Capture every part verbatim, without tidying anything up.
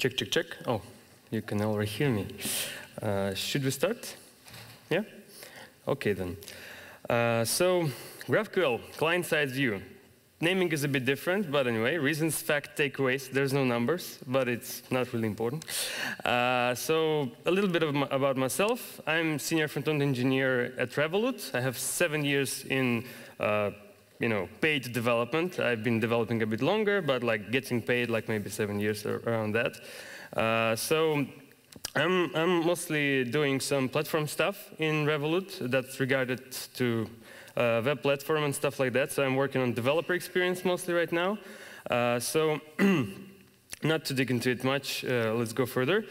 Check, check, check. Oh, you can already hear me. Uh, should we start? Yeah? OK, then. Uh, so GraphQL, client-side view. Naming is a bit different, but anyway, reasons, fact, takeaways. There's no numbers, but it's not really important. Uh, so a little bit of m about myself. I'm senior front-end engineer at Revolut. I have seven years in uh, you know, paid development. I've been developing a bit longer, but like getting paid like maybe seven years or around that. Uh, so I'm, I'm mostly doing some platform stuff in Revolut that's regarded to Uh, web platform and stuff like that. So I'm working on developer experience mostly right now. Uh, so not to dig into it much, uh, let's go further.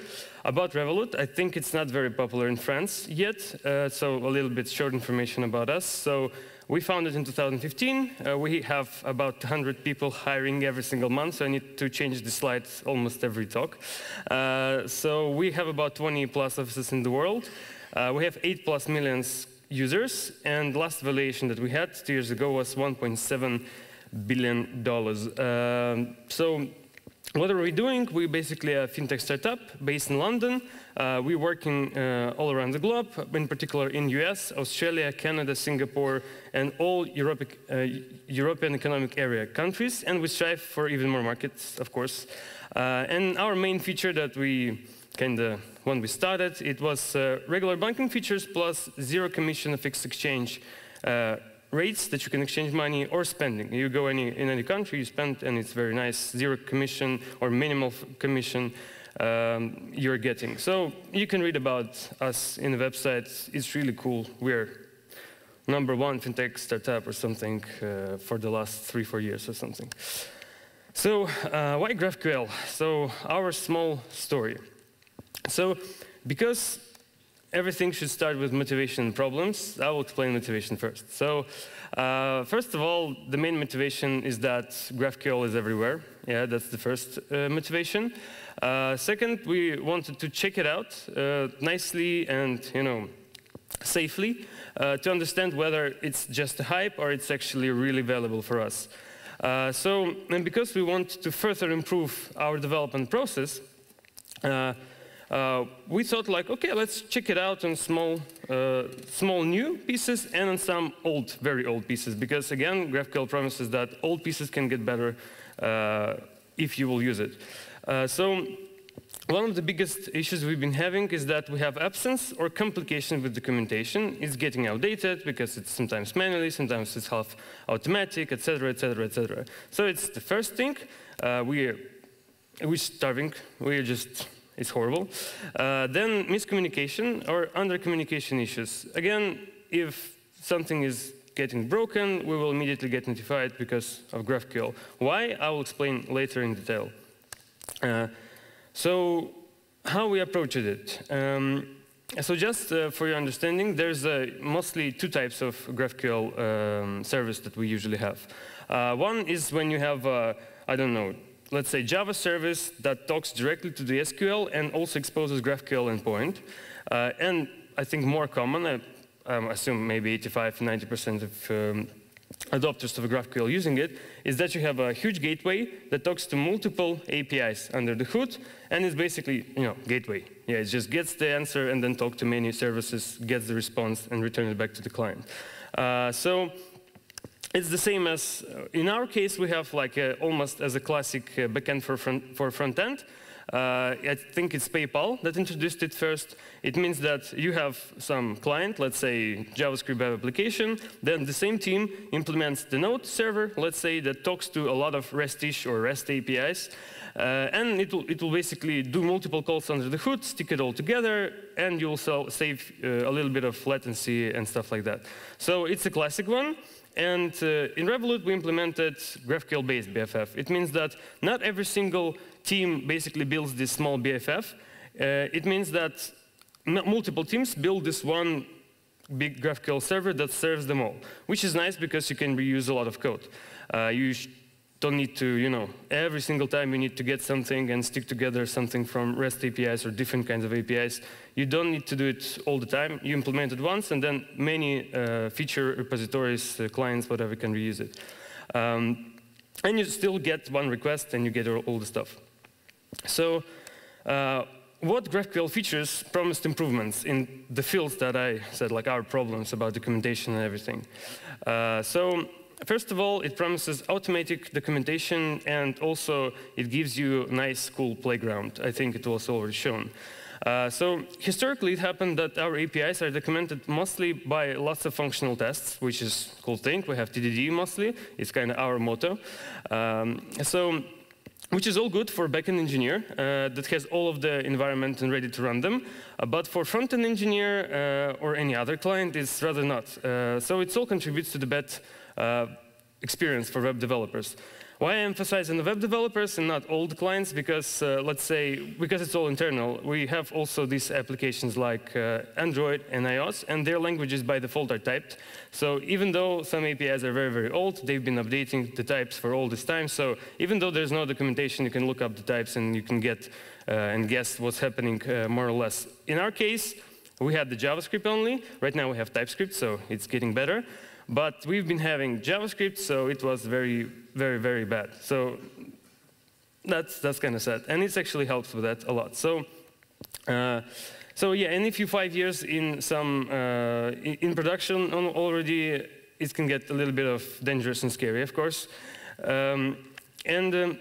About Revolut, I think it's not very popular in France yet. Uh, so a little bit short information about us. So we founded in two thousand fifteen. Uh, we have about one hundred people hiring every single month, so I need to change the slides almost every talk. Uh, so we have about twenty plus offices in the world. Uh, we have eight plus millions users, and last valuation that we had two years ago was one point seven billion dollars. Um, so what are we doing? We're basically a FinTech startup based in London. Uh, we're working uh, all around the globe, in particular in U S, Australia, Canada, Singapore, and all Europe, uh, European Economic Area countries, and we strive for even more markets, of course. Uh, and our main feature that we kinda when we started, it was uh, regular banking features plus zero commission fixed exchange uh, rates that you can exchange money or spending. You go any, in any country, you spend, and it's very nice, zero commission or minimal commission um, you're getting. So you can read about us in the website. It's really cool. We're number one fintech startup or something uh, for the last three, four years or something. So uh, why GraphQL? So our small story. So, because everything should start with motivation and problems, I will explain motivation first. So, uh, first of all, the main motivation is that GraphQL is everywhere. Yeah, that's the first uh, motivation. Uh, second, we wanted to check it out uh, nicely and, you know, safely uh, to understand whether it's just a hype or it's actually really valuable for us. Uh, so, and because we want to further improve our development process, uh, Uh, we thought like, okay, let's check it out on small, uh, small new pieces and on some old, very old pieces. Because again, GraphQL promises that old pieces can get better uh, if you will use it. Uh, so one of the biggest issues we've been having is that we have absence or complication with documentation. It's getting outdated because it's sometimes manually, sometimes it's half automatic, et cetera, et cetera, et cetera. So it's the first thing. Uh, we're, we're starving. We're just... It's horrible. Uh, then miscommunication or undercommunication issues. Again, if something is getting broken, we will immediately get notified because of GraphQL. Why? I will explain later in detail. Uh, so how we approached it. Um, so just uh, for your understanding, there's uh, mostly two types of GraphQL um, service that we usually have. Uh, one is when you have, uh, I don't know, let's say Java service that talks directly to the S Q L and also exposes GraphQL endpoint. Uh, and I think more common, I um, assume maybe eighty-five, ninety percent of um, adopters of GraphQL using it, is that you have a huge gateway that talks to multiple A P Is under the hood, and it's basically, you know, gateway. Yeah, it just gets the answer and then talks to many services, gets the response, and returns it back to the client. Uh, so. It's the same as, uh, in our case, we have like a, almost as a classic uh, backend for front, for front-end. Uh, I think it's PayPal that introduced it first. It means that you have some client, let's say JavaScript web application, then the same team implements the node server, let's say, that talks to a lot of REST-ish or REST A P Is, uh, and it will, it will basically do multiple calls under the hood, stick it all together, and you'll so save uh, a little bit of latency and stuff like that. So it's a classic one. And uh, in Revolut, we implemented GraphQL-based B F F. It means that not every single team basically builds this small B F F. Uh, it means that multiple teams build this one big GraphQL server that serves them all, which is nice because you can reuse a lot of code. Uh, you don't need to, you know, every single time you need to get something and stick together something from REST A P Is or different kinds of A P Is. You don't need to do it all the time. You implement it once, and then many uh, feature repositories, uh, clients, whatever, can reuse it. Um, and you still get one request, and you get all the stuff. So Uh, what GraphQL features promised improvements in the fields that I said, like our problems about documentation and everything? Uh, so, first of all, it promises automatic documentation, and also it gives you a nice, cool playground. I think it was already shown. Uh, so, historically, it happened that our A P Is are documented mostly by lots of functional tests, which is a cool thing. We have T D D mostly. It's kind of our motto. Um, so, which is all good for a backend engineer uh, that has all of the environment and ready to run them. Uh, but for front-end engineer uh, or any other client, it's rather not. Uh, so, it all contributes to the bad uh, experience for web developers. Why I emphasize on the web developers and not all the clients? Because, uh, let's say, because it's all internal, we have also these applications like uh, Android and iOS, and their languages by default are typed. So even though some A P Is are very, very old, they've been updating the types for all this time. So even though there's no documentation, you can look up the types and you can get uh, and guess what's happening uh, more or less. In our case, we had the JavaScript only. Right now we have TypeScript, so it's getting better. But we've been having JavaScript, so it was very, very, very bad. So that's, that's kind of sad. And it actually helps with that a lot. So, uh, so yeah, and if you five years in some uh, in production already, it can get a little bit of dangerous and scary, of course. Um, and um,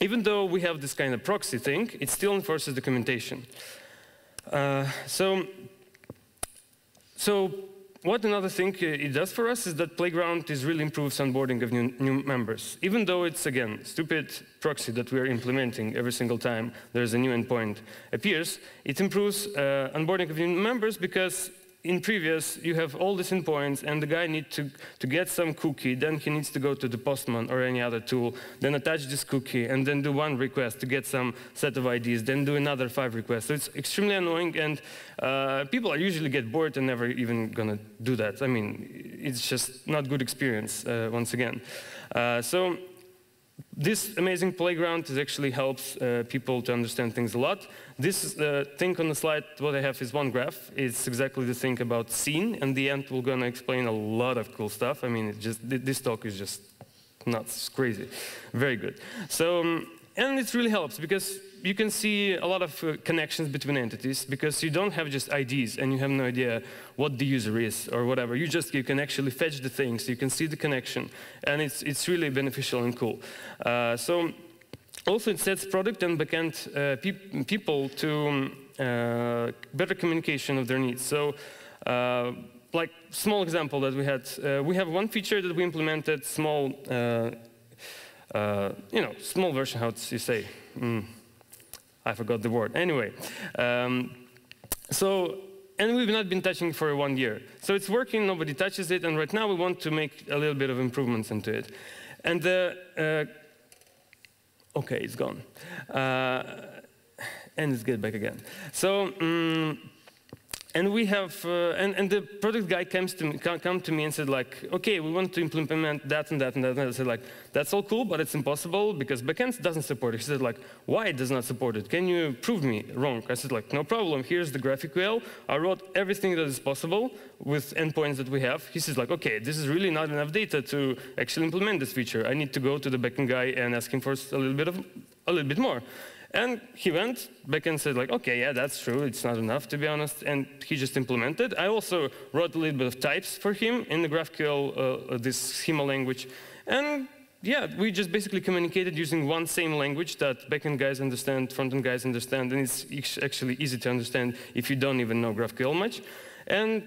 even though we have this kind of proxy thing, it still enforces documentation. Uh, so, so. What another thing it does for us is that Playground is really improves onboarding of new, new members. Even though it's, again, stupid proxy that we're implementing every single time there's a new endpoint appears, it improves uh, onboarding of new members because in previous, you have all these endpoints and the guy needs to, to get some cookie, then he needs to go to the Postman or any other tool, then attach this cookie, and then do one request to get some set of I Ds, then do another five requests. So it's extremely annoying, and uh, people are usually get bored and never even gonna do that. I mean, it's just not good experience, uh, once again. Uh, so this amazing playground is actually helps uh, people to understand things a lot. This uh, thing on the slide, what I have is one graph. It's exactly the thing about scene. And the end, we're going to explain a lot of cool stuff. I mean, it just, this talk is just nuts, crazy. Very good. So, um, and it really helps because you can see a lot of uh, connections between entities because you don't have just I Ds and you have no idea what the user is or whatever. You just you can actually fetch the things, so you can see the connection, and it's it's really beneficial and cool. Uh, so also it sets product and backend uh, pe people to um, uh, better communication of their needs. So. Uh, like small example that we had, uh, we have one feature that we implemented small. Uh, uh, you know, small version. How do you say? Mm. I forgot the word. Anyway, um, so, and we've not been touching it for one year. So it's working, nobody touches it, and right now we want to make a little bit of improvements into it. And the, uh, okay, it's gone. Uh, and let's get back again. So, um, and we have, uh, and, and the product guy comes to me, come to me and said like, okay, we want to implement that and that and that. And I said like, that's all cool, but it's impossible because backend doesn't support it. He said like, why it does not support it? Can you prove me wrong? I said like, no problem. Here's the GraphQL. I wrote everything that is possible with endpoints that we have. He says like, okay, this is really not enough data to actually implement this feature. I need to go to the backend guy and ask him for a little bit of, a little bit more. And he went back and said, like, OK, yeah, that's true. It's not enough, to be honest. And he just implemented. I also wrote a little bit of types for him in the GraphQL, uh, this schema language. And yeah, we just basically communicated using one same language that backend guys understand, front-end guys understand. And it's actually easy to understand if you don't even know GraphQL much. And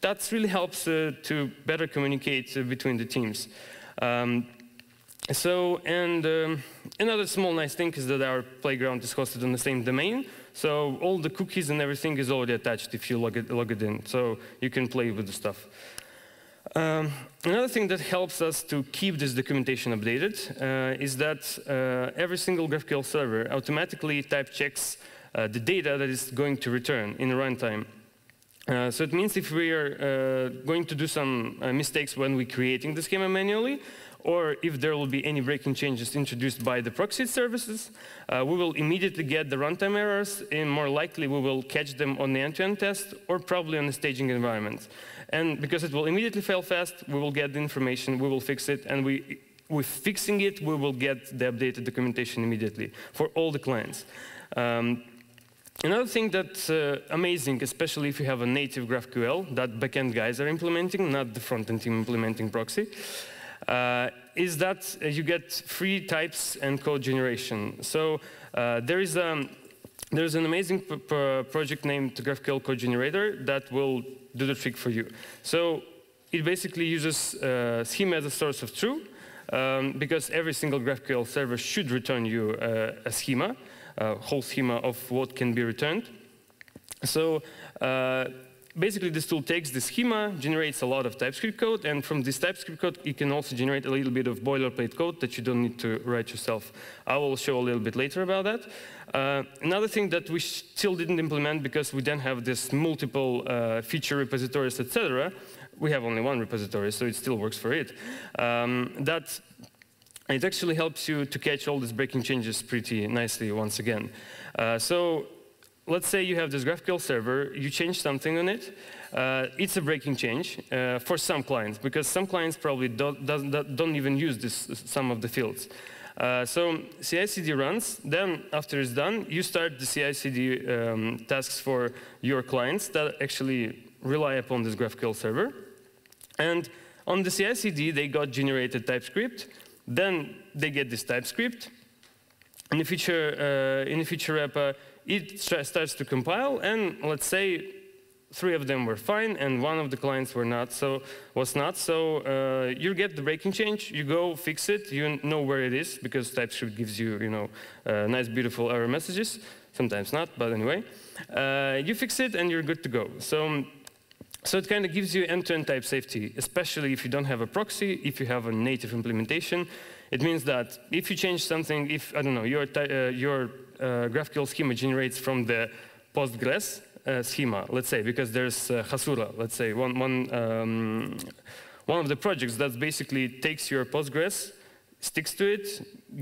that really helps uh, to better communicate uh, between the teams. Um, So, and um, another small nice thing is that our playground is hosted on the same domain. So all the cookies and everything is already attached if you log it, log it in. So you can play with the stuff. Um, another thing that helps us to keep this documentation updated uh, is that uh, every single GraphQL server automatically type checks uh, the data that is going to return in runtime. Uh, so it means if we are uh, going to do some uh, mistakes when we're creating the schema manually, or if there will be any breaking changes introduced by the proxy services, uh, we will immediately get the runtime errors, and more likely we will catch them on the end-to-end test or probably on the staging environment. And because it will immediately fail fast, we will get the information, we will fix it, and we with fixing it, we will get the updated documentation immediately for all the clients. Um, Another thing that's uh, amazing, especially if you have a native GraphQL that backend guys are implementing, not the front-end team implementing proxy, uh, is that uh, you get free types and code generation. So uh, there is um, there's an amazing p p project named GraphQL Code Generator that will do the trick for you. So it basically uses uh, schema as a source of truth, um, because every single GraphQL server should return you uh, a schema. Uh, whole schema of what can be returned. So uh, basically this tool takes the schema, generates a lot of TypeScript code, and from this TypeScript code you can also generate a little bit of boilerplate code that you don't need to write yourself. I will show a little bit later about that. Uh, another thing that we still didn't implement because we didn't have this multiple uh, feature repositories, et cetera. We have only one repository, so it still works for it. Um, that It actually helps you to catch all these breaking changes pretty nicely once again. Uh, so let's say you have this GraphQL server, you change something on it. Uh, it's a breaking change uh, for some clients, because some clients probably don't, doesn't, don't even use this, some of the fields. Uh, so C I C D runs, then after it's done, you start the C I C D um, tasks for your clients that actually rely upon this GraphQL server. And on the C I C D, they got generated TypeScript. Then they get this TypeScript. In the feature, uh, in the feature wrapper, it starts to compile, and let's say three of them were fine, and one of the clients were not. So was not. So uh, you get the breaking change. You go fix it. You know where it is because TypeScript gives you, you know, uh, nice, beautiful error messages. Sometimes not, but anyway, uh, you fix it, and you're good to go. So. So it kind of gives you end-to-end type safety, especially if you don't have a proxy, if you have a native implementation. It means that if you change something, if, I don't know, your, uh, your uh, GraphQL schema generates from the Postgres uh, schema, let's say, because there's uh, Hasura, let's say, one, one, um, one of the projects that basically takes your Postgres, sticks to it,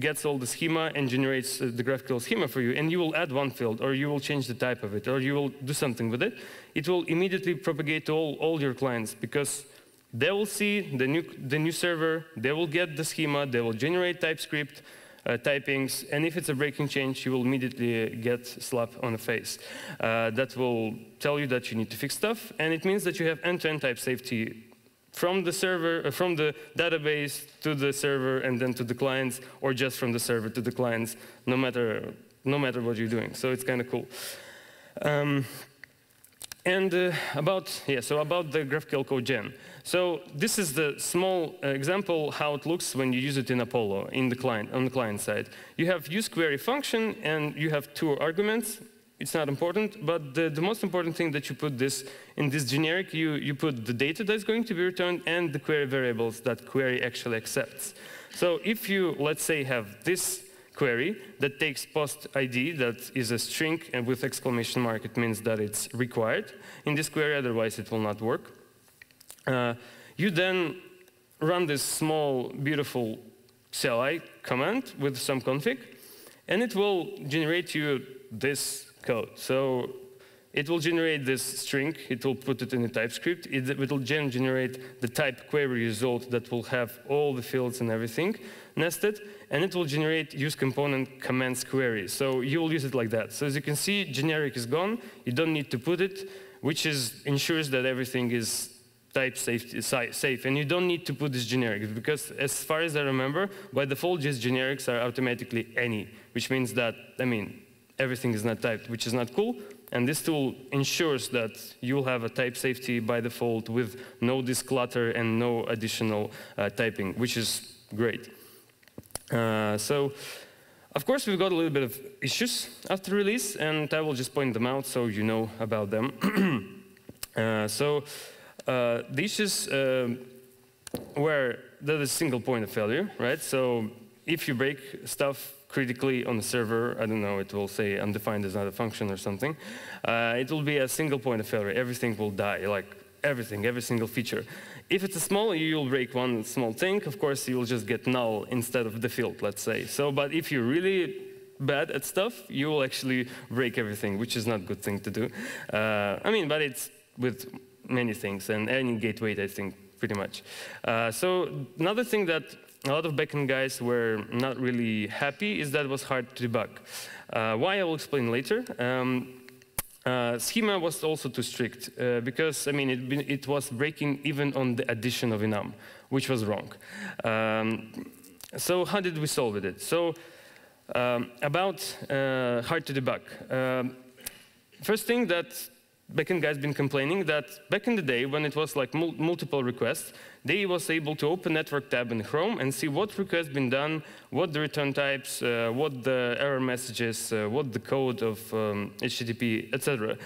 gets all the schema, and generates uh, the GraphQL schema for you. And you will add one field, or you will change the type of it, or you will do something with it. It will immediately propagate to all, all your clients, because they will see the new, the new server, they will get the schema, they will generate TypeScript, uh, typings, and if it's a breaking change, you will immediately get slap on the face. Uh, that will tell you that you need to fix stuff, and it means that you have end-to-end type safety from the server, uh, from the database to the server and then to the clients, or just from the server to the clients, no matter, no matter what you're doing. So it's kind of cool. Um, and uh, about, yeah, so about the GraphQL code gen. So this is the small uh, example how it looks when you use it in Apollo, in the client, on the client side. You have use query function, and you have two arguments. It's not important, but the, the most important thing that you put this in this generic, you, you put the data that's going to be returned and the query variables that query actually accepts. So if you, let's say, have this query that takes post I D, that is a string and with exclamation mark, it means that it's required in this query, otherwise it will not work. Uh, you then run this small, beautiful C L I command with some config, and it will generate you this code. So it will generate this string, it will put it in a TypeScript, it, it will gen generate the type query result that will have all the fields and everything nested, and it will generate use component commands query. So you will use it like that. So as you can see, generic is gone, you don't need to put it, which is ensures that everything is type safe, safe, and you don't need to put this generic, because as far as I remember, by default, just generics are automatically any, which means that, I mean, everything is not typed, which is not cool. And this tool ensures that you'll have a type safety by default with no disclutter and no additional uh, typing, which is great. Uh, so, of course, we've got a little bit of issues after release, and I will just point them out so you know about them. uh, so, uh, the issues uh, where there's a single point of failure, right? So, if you break stuff critically on the server, I don't know, it will say undefined as not a function or something, uh, it will be a single point of failure. Everything will die, like everything, every single feature. If it's a small, you'll break one small thing. Of course, you'll just get null instead of the field, let's say. So, but if you're really bad at stuff, you will actually break everything, which is not a good thing to do. Uh, I mean, but it's with many things, and any gateway, I think, pretty much. Uh, so another thing that a lot of backend guys were not really happy is that it was hard to debug. Uh, why I will explain later. Um, Uh, schema was also too strict uh, because, I mean, it, been, it was breaking even on the addition of enum, which was wrong. Um, so how did we solve it? So um, about uh, hard to debug. Um, first thing that backend guys been complaining that back in the day when it was like mul multiple requests, they was able to open network tab in Chrome and see what request been done, what the return types, uh, what the error messages, uh, what the code of um, H T T P, et cetera.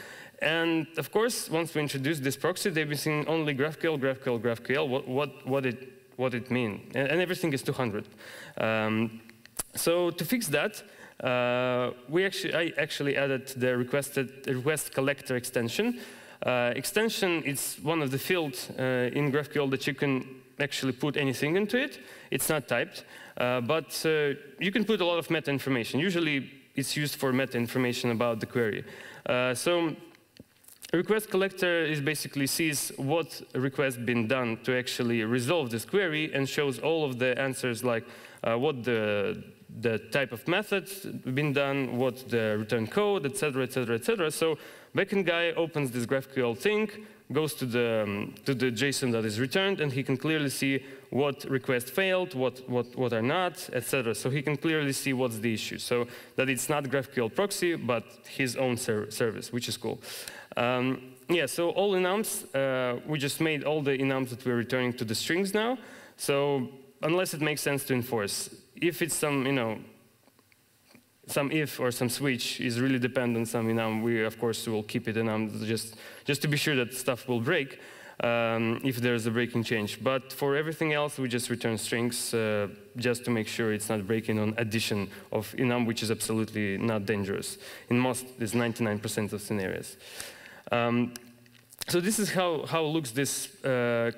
And of course, once we introduced this proxy, they've been seeing only GraphQL, GraphQL, GraphQL. What what what it what it mean? And, and everything is two hundred. Um, so to fix that. Uh, we actually, I actually added the requested request collector extension. Uh, extension is one of the fields uh, in GraphQL that you can actually put anything into it. It's not typed, uh, but uh, you can put a lot of meta information. Usually, it's used for meta information about the query. Uh, so, request collector is basically sees what request been done to actually resolve this query and shows all of the answers, like uh, what the the type of methods been done, what the return code, et cetera, et cetera, et cetera. So backend guy opens this GraphQL thing, goes to the um, to the JSON that is returned, and he can clearly see what request failed, what what what are not, et cetera. So he can clearly see what's the issue. So that it's not GraphQL proxy, but his own ser service, which is cool. Um, yeah. So all enums, uh, we just made all the enums that we're returning to the strings now. So unless it makes sense to enforce. If it's some, you know, some if or some switch is really dependent on some enum, we of course will keep it enum just just to be sure that stuff will break um, if there's a breaking change. But for everything else, we just return strings uh, just to make sure it's not breaking on addition of enum, which is absolutely not dangerous. In most, it's ninety-nine percent of scenarios. Um, so this is how how looks this uh,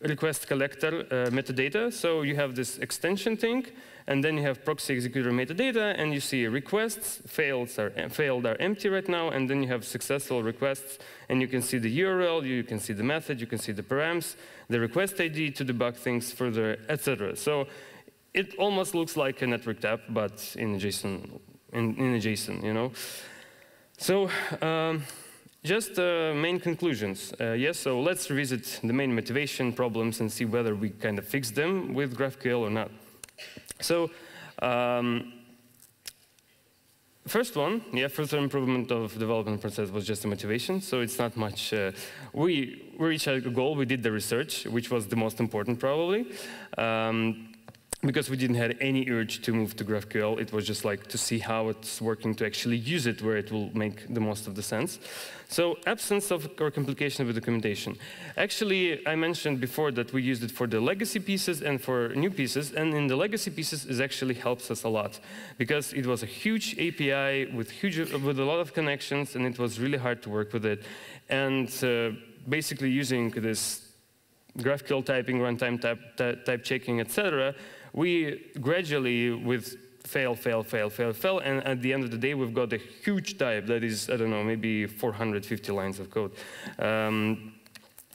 request collector uh, metadata. So you have this extension thing. And then you have proxy executor metadata, and you see requests, fails are, failed are empty right now, and then you have successful requests, and you can see the U R L, you can see the method, you can see the params, the request I D to debug things further, et cetera. So it almost looks like a network tab, but in JSON, in, in JSON, you know. So um, just uh, main conclusions. Uh, yes, so let's revisit the main motivation problems and see whether we kind of fix them with GraphQL or not. So, um, first one, yeah, further improvement of development process was just a motivation, so it's not much. Uh, we, we reached a goal, we did the research, which was the most important probably, um, because we didn't have any urge to move to GraphQL. It was just like to see how it's working, to actually use it where it will make the most of the sense. So absence of or complication with documentation. Actually, I mentioned before that we used it for the legacy pieces and for new pieces, and in the legacy pieces it actually helps us a lot because it was a huge A P I with, huge, with a lot of connections, and it was really hard to work with it. And uh, basically using this GraphQL typing, runtime type, type checking, et cetera, we gradually, with fail, fail, fail, fail, fail, and at the end of the day, we've got a huge type that is, I don't know, maybe four hundred fifty lines of code. Um,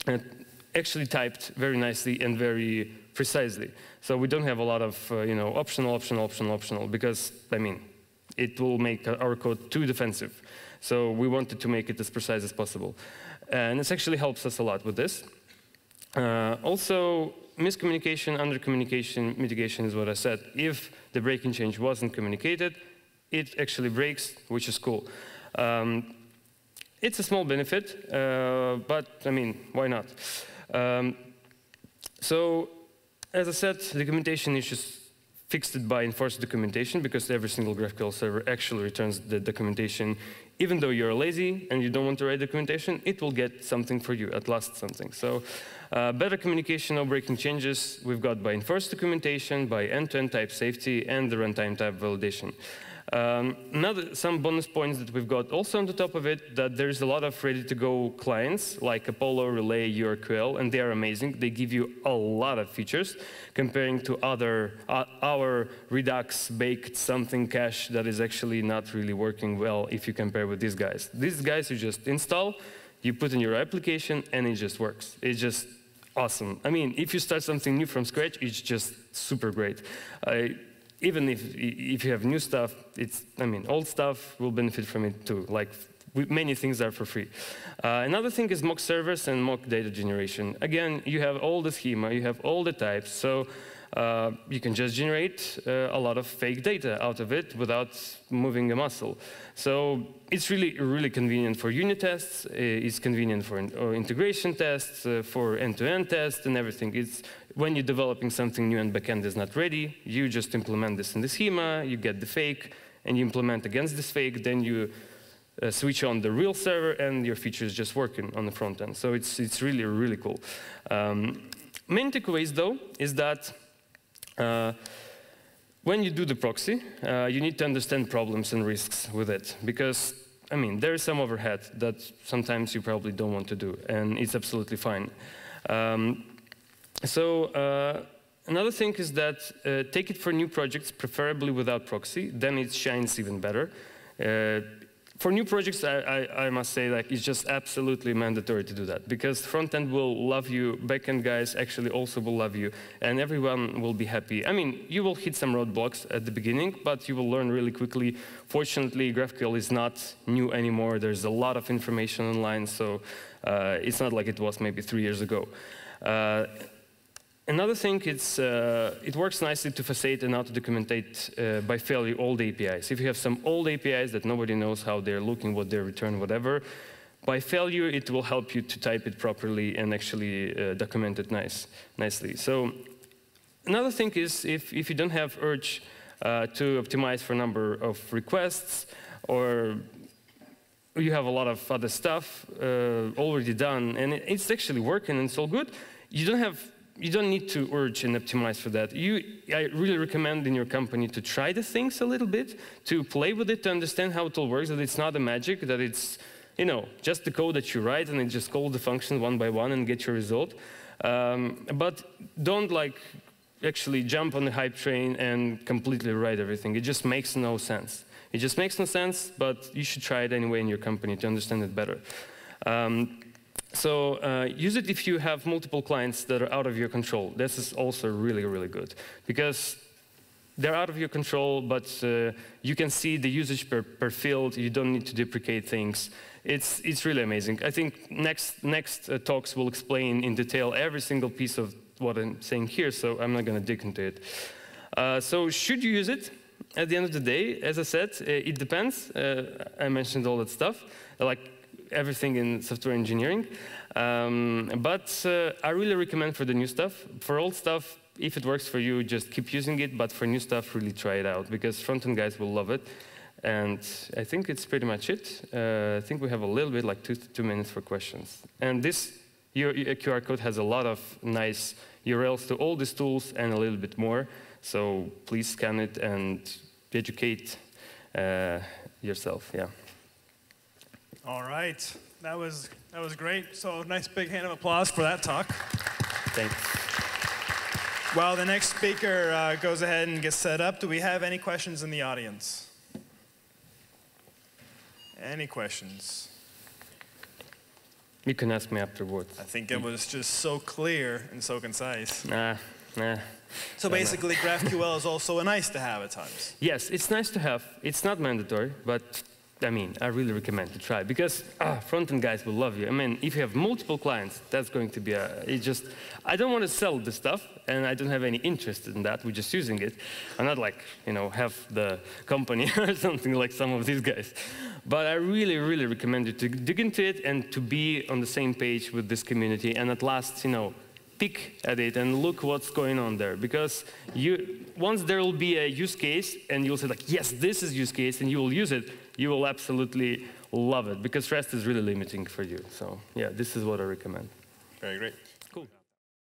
and actually typed very nicely and very precisely. So we don't have a lot of, uh, you know, optional, optional, optional, optional, because, I mean, it will make our code too defensive. So we wanted to make it as precise as possible. And this actually helps us a lot with this. Uh, also, miscommunication, undercommunication mitigation is what I said. If the breaking change wasn't communicated, it actually breaks, which is cool. Um, it's a small benefit, uh, but I mean, why not? Um, so, as I said, documentation issues fixed it by enforced documentation, because every single GraphQL server actually returns the documentation. Even though you're lazy and you don't want to write documentation, it will get something for you, at last something. So uh, better communication, no breaking changes, we've got by enforced documentation, by end-to-end type safety, and the runtime type validation. Um, another, some bonus points that we've got also on the top of it, that there's a lot of ready-to-go clients, like Apollo, Relay, U R Q L, and they are amazing. They give you a lot of features, comparing to other, uh, our Redux baked something cache that is actually not really working well if you compare with these guys. These guys you just install, you put in your application, and it just works. It just awesome. I mean, if you start something new from scratch, it's just super great. Uh, even if, if you have new stuff, it's, I mean, old stuff will benefit from it too. Like, many things are for free. Uh, another thing is mock servers and mock data generation. Again, you have all the schema, you have all the types, so uh, you can just generate uh, a lot of fake data out of it without moving a muscle. So it's really, really convenient for unit tests, it's convenient for in or integration tests, uh, for end-to-end tests and everything. It's, when you're developing something new and backend is not ready, you just implement this in the schema, you get the fake, and you implement against this fake, then you Uh, switch on the real server, and your feature is just working on the front end. So it's, it's really, really cool. Um, main takeaways, though, is that uh, when you do the proxy, uh, you need to understand problems and risks with it. Because, I mean, there is some overhead that sometimes you probably don't want to do, and it's absolutely fine. Um, so uh, another thing is that uh, take it for new projects, preferably without proxy. Then it shines even better. Uh, For new projects, I, I, I must say, like, it's just absolutely mandatory to do that, because front-end will love you, back-end guys actually also will love you, and everyone will be happy. I mean, you will hit some roadblocks at the beginning, but you will learn really quickly. Fortunately, GraphQL is not new anymore. There's a lot of information online, so uh, it's not like it was maybe three years ago. Uh, Another thing, it's, uh, it works nicely to facilitate and auto-documentate uh, by failure old A P Is. If you have some old A P Is that nobody knows how they're looking, what they return, whatever, by failure it will help you to type it properly and actually uh, document it nice, nicely. So another thing is, if, if you don't have urge uh, to optimize for number of requests, or you have a lot of other stuff uh, already done, and it, it's actually working and it's all good, you don't have You don't need to urge and optimize for that. You, I really recommend in your company to try the things a little bit, to play with it, to understand how it all works, that it's not a magic, that it's, you know, just the code that you write and it just calls the function one by one and get your result. Um, but don't, like, actually jump on the hype train and completely write everything. It just makes no sense. It just makes no sense, but you should try it anyway in your company to understand it better. Um, So uh, use it if you have multiple clients that are out of your control. This is also really, really good, because they're out of your control, but uh, you can see the usage per, per field. You don't need to deprecate things. It's, it's really amazing. I think next, next uh, talks will explain in detail every single piece of what I'm saying here, so I'm not going to dig into it. Uh, so should you use it? At the end of the day, as I said, it depends. Uh, I mentioned all that stuff. Like, everything in software engineering. Um, but uh, I really recommend for the new stuff. For old stuff, if it works for you, just keep using it. But for new stuff, really try it out, because front-end guys will love it. And I think it's pretty much it. Uh, I think we have a little bit, like two, two minutes for questions. And this Q R code has a lot of nice U R Ls to all these tools and a little bit more. So please scan it and educate uh, yourself. Yeah. All right, that was, that was great. So nice big hand of applause for that talk. Thanks. While the next speaker uh, goes ahead and gets set up, do we have any questions in the audience? Any questions? You can ask me afterwards. I think it was just so clear and so concise. Nah, nah. So basically, GraphQL is also a nice to have at times. Yes, it's nice to have. It's not mandatory, but I mean, I really recommend to try, because ah, front-end guys will love you. I mean, if you have multiple clients, that's going to be a, it just, I don't want to sell this stuff, and I don't have any interest in that. We're just using it. I'm not like, you know, have the company or something like some of these guys. But I really, really recommend you to dig into it and to be on the same page with this community, and at last, you know, pick at it and look what's going on there, because you, once there will be a use case and you'll say, like, yes, this is use case, and you will use it, you will absolutely love it, because REST is really limiting for you. So yeah, this is what I recommend. Very great.